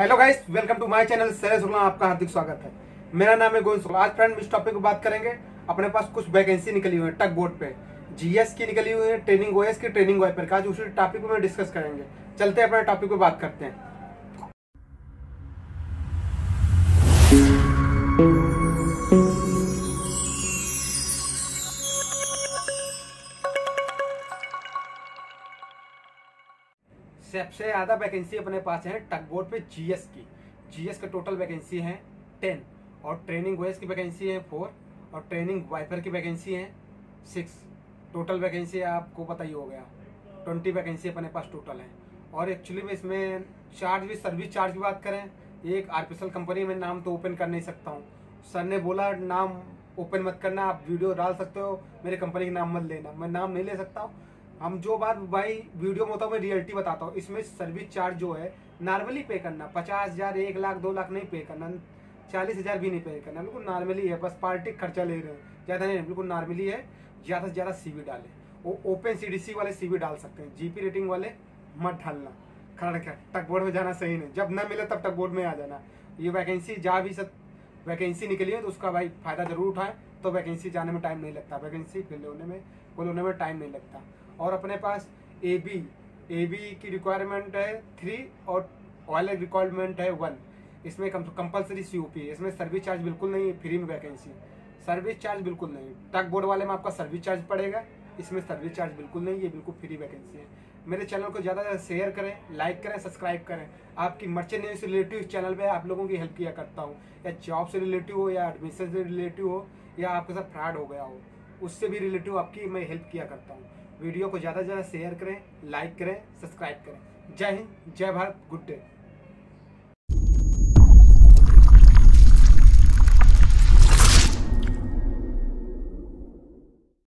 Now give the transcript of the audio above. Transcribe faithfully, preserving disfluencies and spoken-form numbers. Hello guys, welcome to my channel सैलर शुक्ला। आपका हार्दिक स्वागत है। मेरा नाम है गोविंद शुक्ला। आज फ्रेंड इस टॉपिक पे बात करेंगे। अपने पास कुछ वैकेंसी निकली हुई है टक बोर्ड पे, जीएस की निकली हुई है, ट्रेनिंग ओएस की, ट्रेनिंग वाइपर का। आज उसी टॉपिक पे डिस्कस करेंगे। चलते हैं अपने टॉपिक पे बात करते हैं। सबसे ज़्यादा वैकेंसी अपने पास है टक बोर्ड पे जीएस की। जीएस का टोटल वैकेंसी है टेन और ट्रेनिंग ओएस की वैकेंसी है फोर और ट्रेनिंग वाइपर की वैकेंसी है सिक्स। टोटल वैकेंसी आपको पता ही हो गया, ट्वेंटी वैकेंसी अपने पास टोटल है। और एक्चुअली में इसमें चार्ज भी, सर्विस चार्ज की बात करें, एक आरपीएसएल कंपनी में नाम तो ओपन कर नहीं सकता हूँ। सर ने बोला नाम ओपन मत करना, आप वीडियो डाल सकते हो, मेरे कंपनी का नाम मत लेना। मैं नाम नहीं ले सकता हूँ। हम जो बात भाई वीडियो में होता है मैं रियलिटी बताता हूँ। इसमें सर्विस चार्ज जो है नॉर्मली पे करना, पचास हज़ार एक लाख दो लाख नहीं पे करना, चालीस हज़ार भी नहीं पे करना, बिल्कुल नॉर्मली है। बस पार्टी खर्चा ले रहे हैं, ज़्यादा नहीं, बिल्कुल नॉर्मली है। ज़्यादा से ज़्यादा सीवी डालें, वो ओपन सीडीसी वाले सीवी डाल सकते हैं, जीपी रेटिंग वाले मत डालना। खड़ा क्या टक बोर्ड में जाना सही नहीं, जब ना मिले तब टक बोर्ड में आ जाना। ये वैकेंसी जा भी सक वैकेंसी निकली है तो उसका भाई फ़ायदा ज़रूर उठाएं। तो वैकेंसी जाने में टाइम नहीं लगता, वैकेंसी फिल होने में फिल होने में टाइम नहीं लगता। और अपने पास एबी एबी की रिक्वायरमेंट है थ्री और ऑयल रिक्वायरमेंट है वन। इसमें कंपलसरी सीओपी है। इसमें सर्विस चार्ज बिल्कुल नहीं है, फ्री में वैकेंसी, सर्विस चार्ज बिल्कुल नहीं। टक बोर्ड वाले में आपका सर्विस चार्ज पड़ेगा, इसमें सर्विस चार्ज बिल्कुल नहीं, ये बिल्कुल फ्री वैकेंसी है। मेरे चैनल को ज़्यादा से ज़्यादा शेयर करें, लाइक करें, सब्सक्राइब करें। आपकी मर्चेंट न्यूज़ से रिलेटिव चैनल पे आप लोगों की हेल्प किया करता हूँ, या जॉब से रिलेटिव हो, या एडमिशन से रिलेटिव हो, या आपके साथ फ्रॉड हो गया हो, उससे भी रिलेटिव आपकी मैं हेल्प किया करता हूँ। वीडियो को ज़्यादा से ज़्यादा शेयर करें, लाइक करें, सब्सक्राइब करें। जय हिंद, जय भारत, गुड डे।